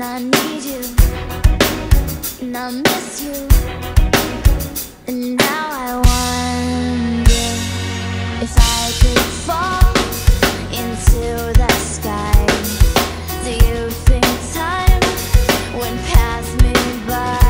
And I need you, and I miss you, and now I wonder if I could fall into the sky. Do you think time went past me by?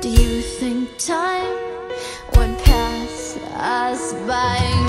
Do you think time went past us by?